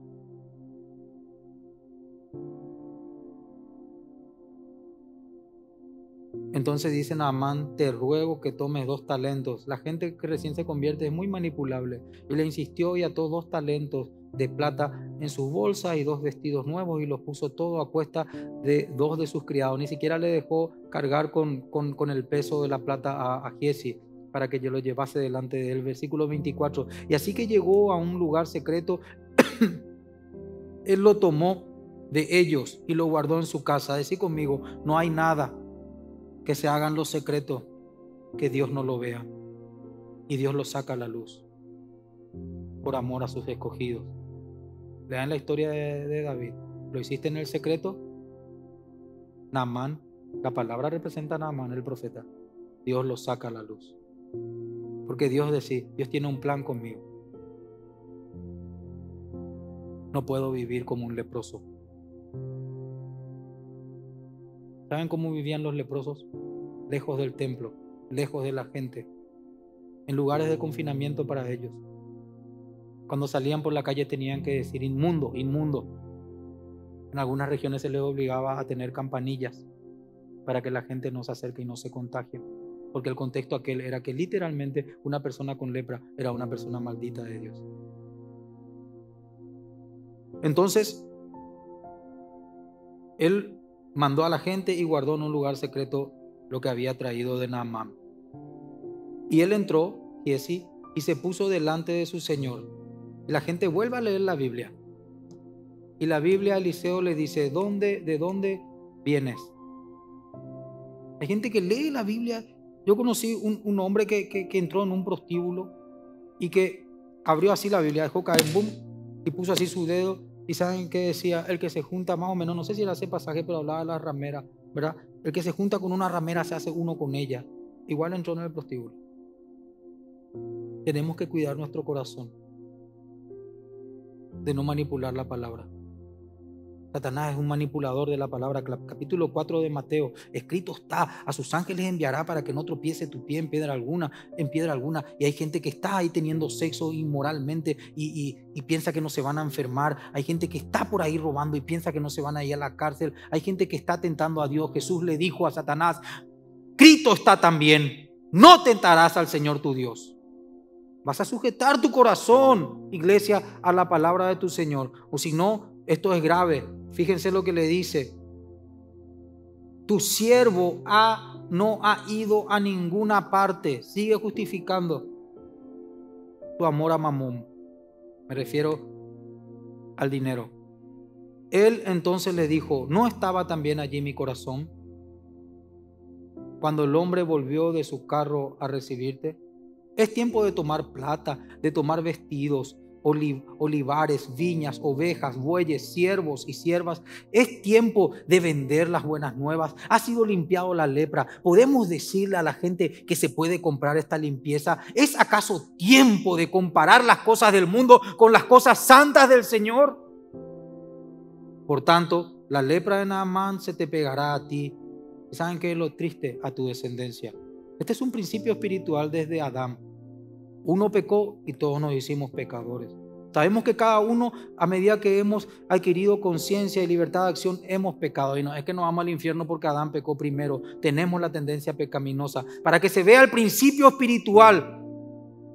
Entonces dice Naamán, te ruego que tomes dos talentos. La gente que recién se convierte es muy manipulable. Y le insistió y ató dos talentos de plata en sus bolsas y dos vestidos nuevos y los puso todo a cuesta de dos de sus criados. Ni siquiera le dejó cargar con, con, con el peso de la plata a, a Giezi, para que yo lo llevase delante de él. Versículo veinticuatro. Y así que llegó a un lugar secreto, él lo tomó de ellos y lo guardó en su casa. Decí conmigo, no hay nada que se hagan los secretos que Dios no lo vea, y Dios lo saca a la luz por amor a sus escogidos. Lean la historia de, de David. Lo hiciste en el secreto. Naamán, la palabra representa a Naamán, el profeta. Dios lo saca a la luz, porque Dios decía, Dios tiene un plan conmigo. No puedo vivir como un leproso. ¿Saben cómo vivían los leprosos? Lejos del templo, lejos de la gente, en lugares de confinamiento para ellos. Cuando salían por la calle tenían que decir inmundo, inmundo. En algunas regiones se les obligaba a tener campanillas para que la gente no se acerque y no se contagie, porque el contexto aquel era que literalmente una persona con lepra era una persona maldita de Dios. Entonces, él mandó a la gente y guardó en un lugar secreto lo que había traído de Naamán. Y él entró, Giezi, y se puso delante de su señor. La gente vuelve a leer la Biblia. Y la Biblia, Eliseo le dice, ¿dónde, de dónde vienes? Hay gente que lee la Biblia. Yo conocí un, un hombre que, que, que entró en un prostíbulo y que abrió así la Biblia, dejó caer, boom, y puso así su dedo. ¿Y saben qué decía? El que se junta más o menos, no sé si era ese pasaje, pero hablaba de la ramera, ¿verdad? El que se junta con una ramera se hace uno con ella. Igual entró en el prostíbulo. Tenemos que cuidar nuestro corazón de no manipular la palabra. Satanás es un manipulador de la palabra. Capítulo cuatro de Mateo. Escrito está, a sus ángeles enviará para que no tropiece tu pie en piedra alguna, en piedra alguna. Y hay gente que está ahí teniendo sexo inmoralmente y, y, y piensa que no se van a enfermar. Hay gente que está por ahí robando y piensa que no se van a ir a la cárcel. Hay gente que está tentando a Dios. Jesús le dijo a Satanás, escrito está también, no tentarás al Señor tu Dios. Vas a sujetar tu corazón, iglesia, a la palabra de tu Señor. O si no, esto es grave. Fíjense lo que le dice. Tu siervo ha, no ha ido a ninguna parte. Sigue justificando tu amor a Mamón. Me refiero al dinero. Él entonces le dijo, ¿no estaba también allí mi corazón cuando el hombre volvió de su carro a recibirte? Es tiempo de tomar plata, de tomar vestidos, oliv- olivares, viñas, ovejas, bueyes, siervos y siervas. Es tiempo de vender las buenas nuevas. Ha sido limpiado la lepra. ¿Podemos decirle a la gente que se puede comprar esta limpieza? ¿Es acaso tiempo de comparar las cosas del mundo con las cosas santas del Señor? Por tanto, la lepra de Naamán se te pegará a ti. ¿Y saben qué es lo triste? A tu descendencia. Este es un principio espiritual desde Adán. Uno pecó y todos nos hicimos pecadores. Sabemos que cada uno, a medida que hemos adquirido conciencia y libertad de acción, hemos pecado. Y no es que nos vamos al infierno porque Adán pecó primero. Tenemos la tendencia pecaminosa. Para que se vea el principio espiritual,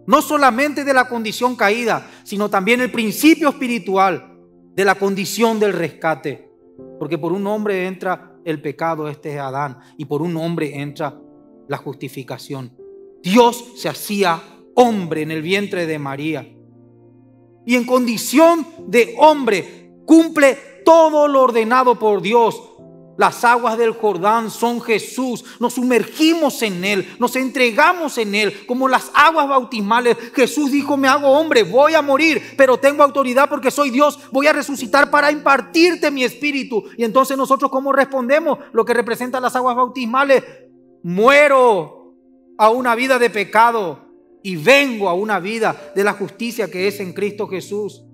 no solamente de la condición caída, sino también el principio espiritual de la condición del rescate. Porque por un hombre entra el pecado, este es Adán, y por un hombre entra la justificación. Dios se hacía hombre en el vientre de María y en condición de hombre cumple todo lo ordenado por Dios. Las aguas del Jordán son Jesús. Nos sumergimos en Él, nos entregamos en Él como las aguas bautismales. Jesús dijo, me hago hombre, voy a morir, pero tengo autoridad porque soy Dios. Voy a resucitar para impartirte mi espíritu. Y entonces nosotros, ¿cómo respondemos? Lo que representa las aguas bautismales: muero a una vida de pecado y vengo a una vida de la justicia que es en Cristo Jesús.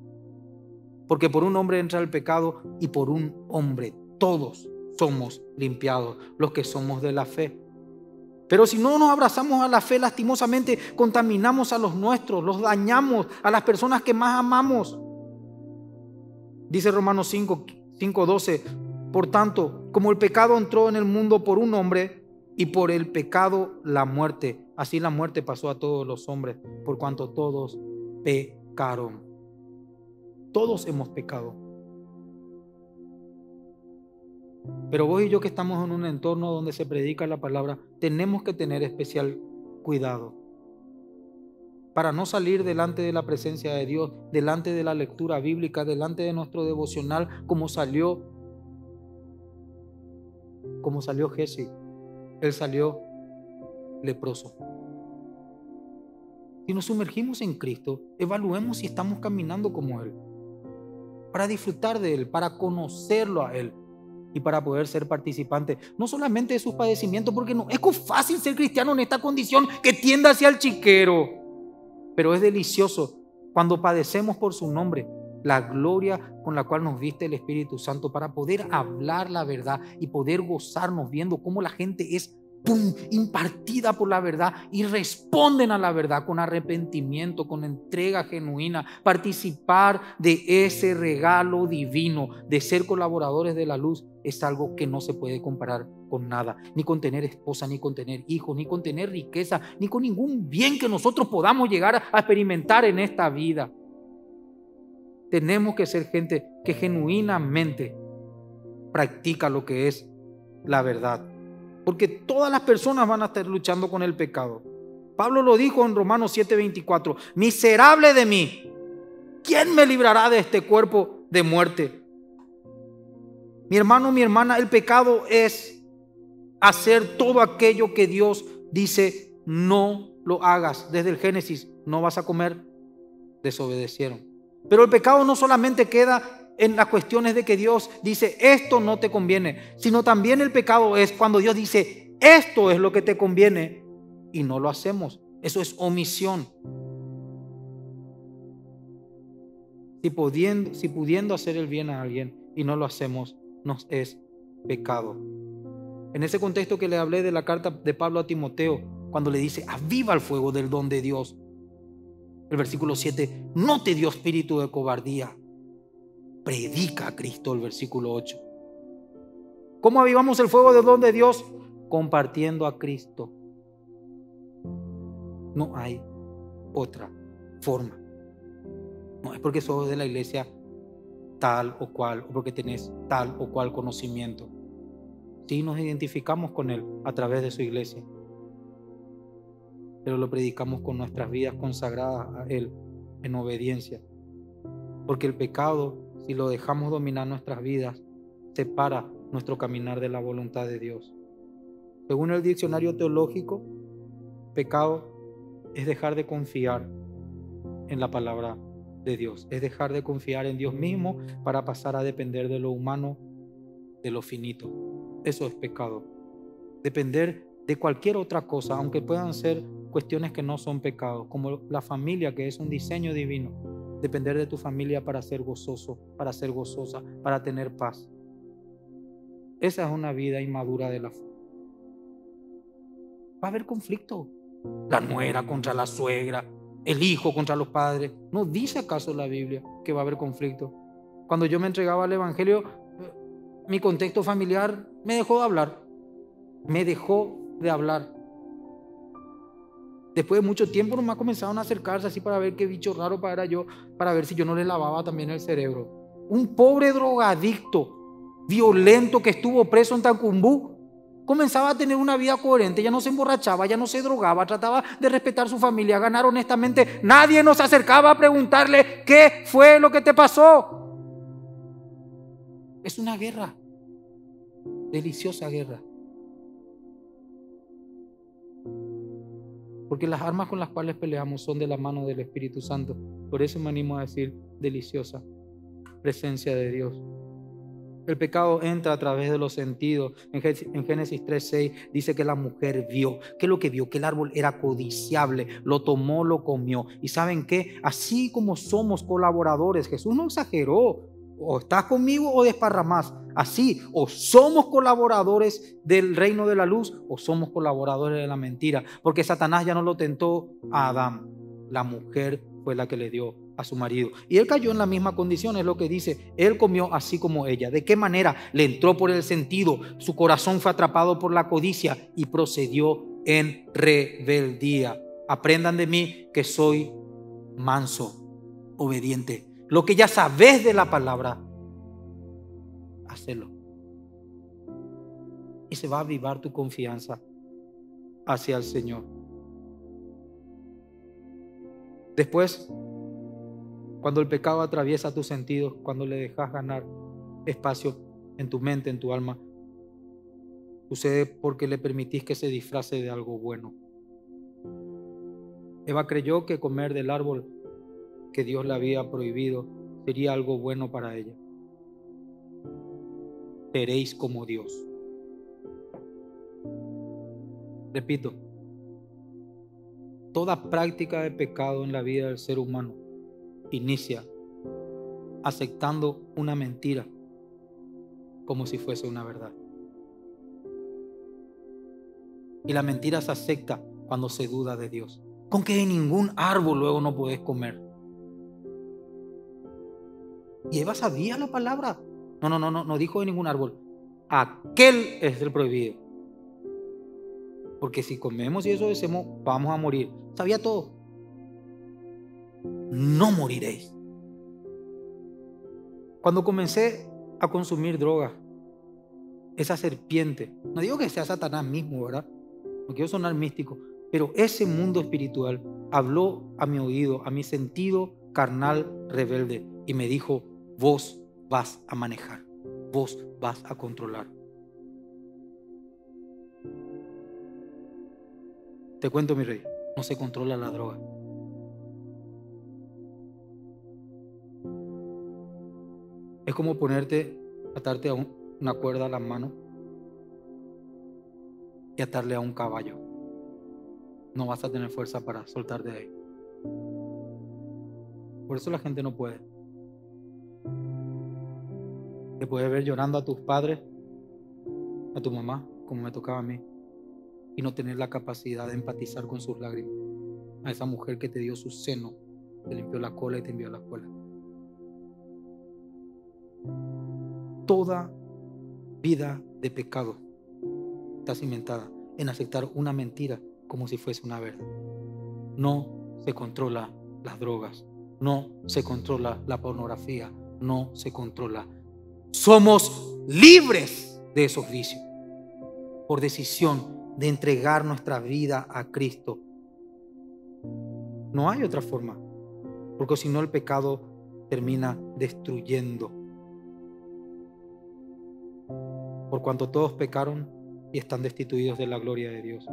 Porque por un hombre entra el pecado y por un hombre todos somos limpiados, los que somos de la fe. Pero si no nos abrazamos a la fe, lastimosamente contaminamos a los nuestros, los dañamos, a las personas que más amamos. Dice Romanos cinco, cinco doce, por tanto, como el pecado entró en el mundo por un hombre, y por el pecado la muerte. Así la muerte pasó a todos los hombres, por cuanto todos pecaron. Todos hemos pecado. Pero vos y yo, que estamos en un entorno donde se predica la palabra, tenemos que tener especial cuidado para no salir delante de la presencia de Dios, delante de la lectura bíblica, delante de nuestro devocional, como salió, como salió Giezi. Él salió leproso. Si nos sumergimos en Cristo, evaluemos si estamos caminando como Él, para disfrutar de Él, para conocerlo a Él y para poder ser participante, no solamente de sus padecimientos, porque no es fácil ser cristiano en esta condición que tiende hacia el chiquero, pero es delicioso cuando padecemos por su nombre, la gloria con la cual nos viste el Espíritu Santo, para poder hablar la verdad y poder gozarnos viendo cómo la gente es ¡pum!, impartida por la verdad y responden a la verdad con arrepentimiento, con entrega genuina, participar de ese regalo divino de ser colaboradores de la luz. Es algo que no se puede comparar con nada, ni con tener esposa, ni con tener hijos, ni con tener riqueza, ni con ningún bien que nosotros podamos llegar a experimentar en esta vida. Tenemos que ser gente que genuinamente practica lo que es la verdad, porque todas las personas van a estar luchando con el pecado. Pablo lo dijo en Romanos siete veinticuatro. Miserable de mí, ¿quién me librará de este cuerpo de muerte? Mi hermano, mi hermana, el pecado es hacer todo aquello que Dios dice no lo hagas. Desde el Génesis, no vas a comer, desobedecieron. Pero el pecado no solamente queda en las cuestiones de que Dios dice esto no te conviene, sino también el pecado es cuando Dios dice esto es lo que te conviene y no lo hacemos. Eso es omisión. Si pudiendo, si pudiendo hacer el bien a alguien y no lo hacemos, nos es pecado. En ese contexto que le hablé de la carta de Pablo a Timoteo, cuando le dice aviva el fuego del don de Dios, el versículo siete, no te dio espíritu de cobardía, predica a Cristo, el versículo ocho. ¿Cómo avivamos el fuego del don de Dios? Compartiendo a Cristo. No hay otra forma. No es porque sos de la iglesia tal o cual, o porque tenés tal o cual conocimiento. Sí nos identificamos con Él a través de su iglesia, pero lo predicamos con nuestras vidas consagradas a Él en obediencia. Porque el pecado, si lo dejamos dominar nuestras vidas, separa nuestro caminar de la voluntad de Dios. Según el diccionario teológico, pecado es dejar de confiar en la palabra de Dios, es dejar de confiar en Dios mismo para pasar a depender de lo humano, de lo finito. Eso es pecado. Depender de cualquier otra cosa, aunque puedan ser cuestiones que no son pecado, como la familia, que es un diseño divino. Depender de tu familia para ser gozoso, para ser gozosa, para tener paz. Esa es una vida inmadura de la fe. Va a haber conflicto. La nuera contra la suegra, el hijo contra los padres. ¿No dice acaso la Biblia que va a haber conflicto? Cuando yo me entregaba al Evangelio, mi contexto familiar me dejó de hablar. Me dejó de hablar. Después de mucho tiempo nomás comenzaron a acercarse así para ver qué bicho raro para yo, para ver si yo no le lavaba también el cerebro. Un pobre drogadicto, violento, que estuvo preso en Tacumbú, comenzaba a tener una vida coherente, ya no se emborrachaba, ya no se drogaba, trataba de respetar su familia, ganar honestamente. Nadie nos acercaba a preguntarle qué fue lo que te pasó. Es una guerra, deliciosa guerra. Porque las armas con las cuales peleamos son de la mano del Espíritu Santo. Por eso me animo a decir, deliciosa presencia de Dios. El pecado entra a través de los sentidos. En Génesis tres seis dice que la mujer vio. ¿Qué es lo que vio? Que el árbol era codiciable. Lo tomó, lo comió. ¿Y saben qué? Así como somos colaboradores, Jesús no exageró. O estás conmigo o desparramás. Así, o somos colaboradores del reino de la luz o somos colaboradores de la mentira. Porque Satanás ya no lo tentó a Adán. La mujer fue la que le dio a su marido. Y él cayó en la misma condición, es lo que dice. Él comió así como ella. ¿De qué manera? Le entró por el sentido, su corazón fue atrapado por la codicia y procedió en rebeldía. Aprendan de mí que soy manso, obediente. Lo que ya sabes de la palabra, hacelo. Y se va a avivar tu confianza hacia el Señor. Después, cuando el pecado atraviesa tus sentidos, cuando le dejas ganar espacio en tu mente, en tu alma, sucede porque le permitís que se disfrace de algo bueno. Eva creyó que comer del árbol que Dios le había prohibido sería algo bueno para ella. Seréis como Dios. Repito, toda práctica de pecado en la vida del ser humano inicia aceptando una mentira como si fuese una verdad. Y la mentira se acepta cuando se duda de Dios. Con que de ningún árbol luego no podés comer. Y Eva sabía la palabra. No, no, no, no, no dijo de ningún árbol. Aquel es el prohibido. Porque si comemos y eso decimos, vamos a morir. Sabía todo. No moriréis. Cuando comencé a consumir drogas, esa serpiente, no digo que sea Satanás mismo, ¿verdad? No quiero sonar místico, pero ese mundo espiritual habló a mi oído, a mi sentido carnal rebelde y me dijo, vos vas a manejar, vos vas a controlar. Te cuento, mi rey, no se controla la droga. Es como ponerte, atarte a un, una cuerda a la mano y atarle a un caballo. No vas a tener fuerza para soltarte de ahí. Por eso la gente no puede. Te puedes ver llorando a tus padres, a tu mamá, como me tocaba a mí, y no tener la capacidad de empatizar con sus lágrimas. A esa mujer que te dio su seno, te limpió la cola y te envió a la escuela. Toda vida de pecado está cimentada en aceptar una mentira como si fuese una verdad. No se controla las drogas, no se controla la pornografía, no se controla. Somos libres de esos vicios por decisión de entregar nuestra vida a Cristo. No hay otra forma, porque si no el pecado termina destruyendo. Por cuanto todos pecaron y están destituidos de la gloria de Dios.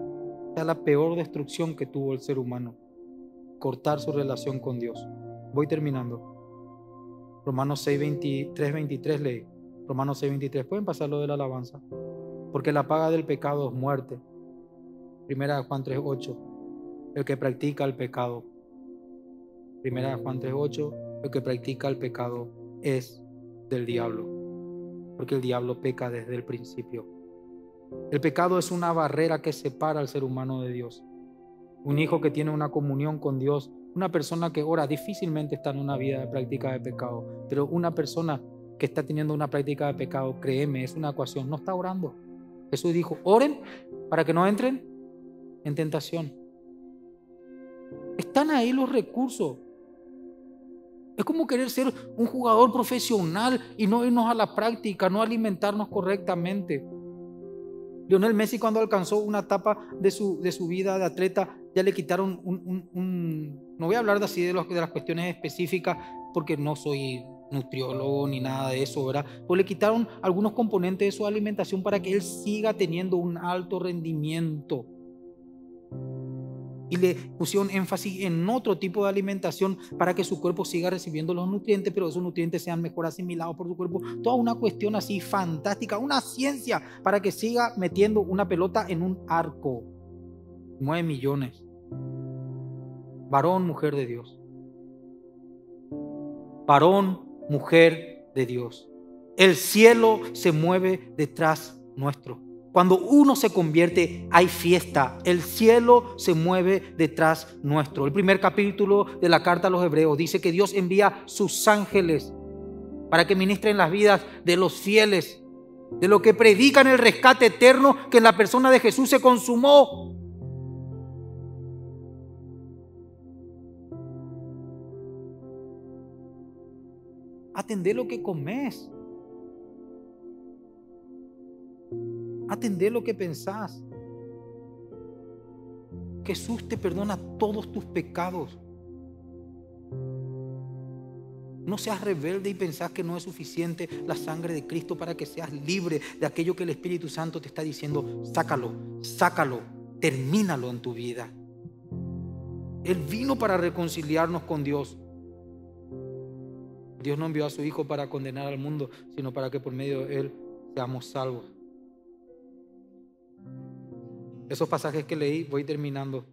Esta es la peor destrucción que tuvo el ser humano, cortar su relación con Dios. Voy terminando. Romanos seis veintitrés, veintitrés leí. Romanos seis veintitrés. ¿Pueden pasar lo de la alabanza? Porque la paga del pecado es muerte. Primera de Juan tres ocho, el que practica el pecado. Primera de Juan tres ocho, el que practica el pecado es del diablo, porque el diablo peca desde el principio. El pecado es una barrera que separa al ser humano de Dios. Un hijo que tiene una comunión con Dios, una persona que ora, difícilmente está en una vida de práctica de pecado, pero una persona que está teniendo una práctica de pecado, créeme, es una ecuación, no está orando. Jesús dijo, oren para que no entren en tentación. Están ahí los recursos. Es como querer ser un jugador profesional y no irnos a la práctica, no alimentarnos correctamente. Lionel Messi, cuando alcanzó una etapa de su, de su vida de atleta, ya le quitaron un... un, un no voy a hablar de, así de, los, de las cuestiones específicas porque no soy nutriólogo ni nada de eso, ¿verdad? Pues le quitaron algunos componentes de su alimentación para que él siga teniendo un alto rendimiento. Y le pusieron énfasis en otro tipo de alimentación para que su cuerpo siga recibiendo los nutrientes, pero esos nutrientes sean mejor asimilados por su cuerpo. Toda una cuestión así fantástica, una ciencia para que siga metiendo una pelota en un arco. Nueve millones. Varón, mujer de Dios. Varón, mujer de Dios. El cielo se mueve detrás nuestro. Cuando uno se convierte, hay fiesta. El cielo se mueve detrás nuestro. El primer capítulo de la carta a los Hebreos dice que Dios envía sus ángeles para que ministren las vidas de los fieles, de los que predican el rescate eterno que en la persona de Jesús se consumó. Atendé lo que comes. Atendé lo que pensás. Jesús te perdona todos tus pecados. No seas rebelde y pensás que no es suficiente la sangre de Cristo para que seas libre de aquello que el Espíritu Santo te está diciendo. Sácalo, sácalo, termínalo en tu vida. Él vino para reconciliarnos con Dios. Dios no envió a su Hijo para condenar al mundo, sino para que por medio de Él seamos salvos. Esos pasajes que leí, voy terminando.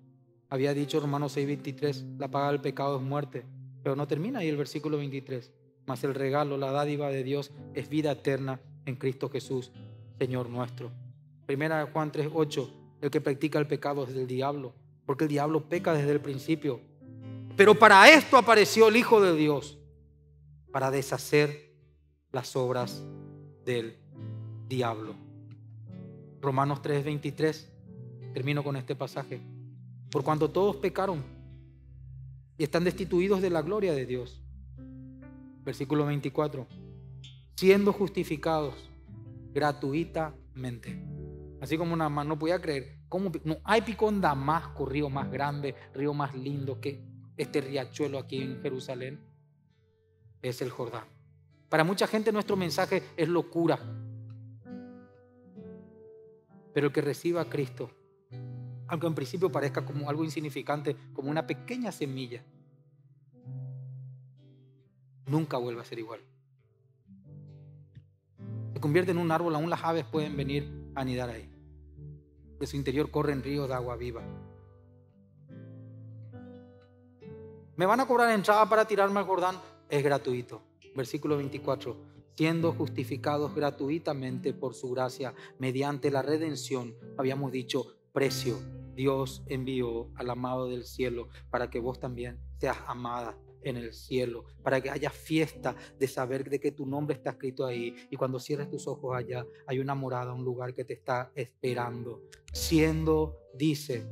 Había dicho Romanos seis veintitrés, la paga del pecado es muerte. Pero no termina ahí el versículo veintitrés. Mas el regalo, la dádiva de Dios es vida eterna en Cristo Jesús, Señor nuestro. Primera Juan tres ocho, el que practica el pecado es del diablo, porque el diablo peca desde el principio. Pero para esto apareció el Hijo de Dios, para deshacer las obras del diablo. Romanos tres veintitrés, termino con este pasaje. Por cuanto todos pecaron y están destituidos de la gloria de Dios. Versículo veinticuatro. Siendo justificados gratuitamente. Así como Naamán no podía creer. ¿Cómo? No hay pico en Damasco, río más grande, río más lindo que este riachuelo aquí en Jerusalén. Es el Jordán. Para mucha gente nuestro mensaje es locura. Pero el que reciba a Cristo, aunque en principio parezca como algo insignificante, como una pequeña semilla, nunca vuelve a ser igual. Se convierte en un árbol, aún las aves pueden venir a anidar ahí. De su interior corren ríos de agua viva. ¿Me van a cobrar entrada para tirarme al Jordán? Es gratuito. Versículo veinticuatro. Siendo justificados gratuitamente por su gracia, mediante la redención, habíamos dicho, precio. Dios envió al amado del cielo para que vos también seas amada en el cielo, para que haya fiesta de saber de que tu nombre está escrito ahí, y cuando cierres tus ojos allá hay una morada, un lugar que te está esperando. Siendo, dice,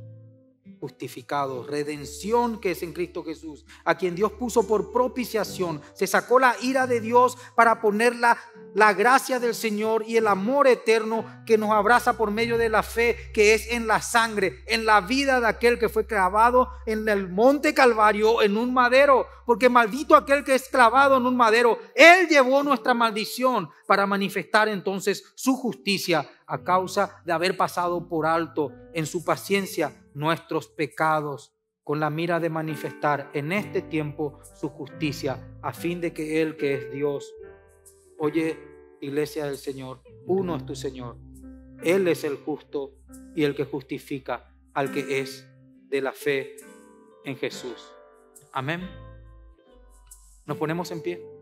justificados, redención que es en Cristo Jesús, a quien Dios puso por propiciación, se sacó la ira de Dios para poner la, la gracia del Señor y el amor eterno que nos abraza por medio de la fe, que es en la sangre, en la vida de aquel que fue clavado en el monte Calvario en un madero, porque maldito aquel que es clavado en un madero. Él llevó nuestra maldición para manifestar entonces su justicia a causa de haber pasado por alto en su paciencia nuestros pecados, con la mira de manifestar en este tiempo su justicia, a fin de que Él que es Dios. Oye, iglesia del Señor, uno es tu Señor. Él es el justo y el que justifica al que es de la fe en Jesús. Amén. Nos ponemos en pie.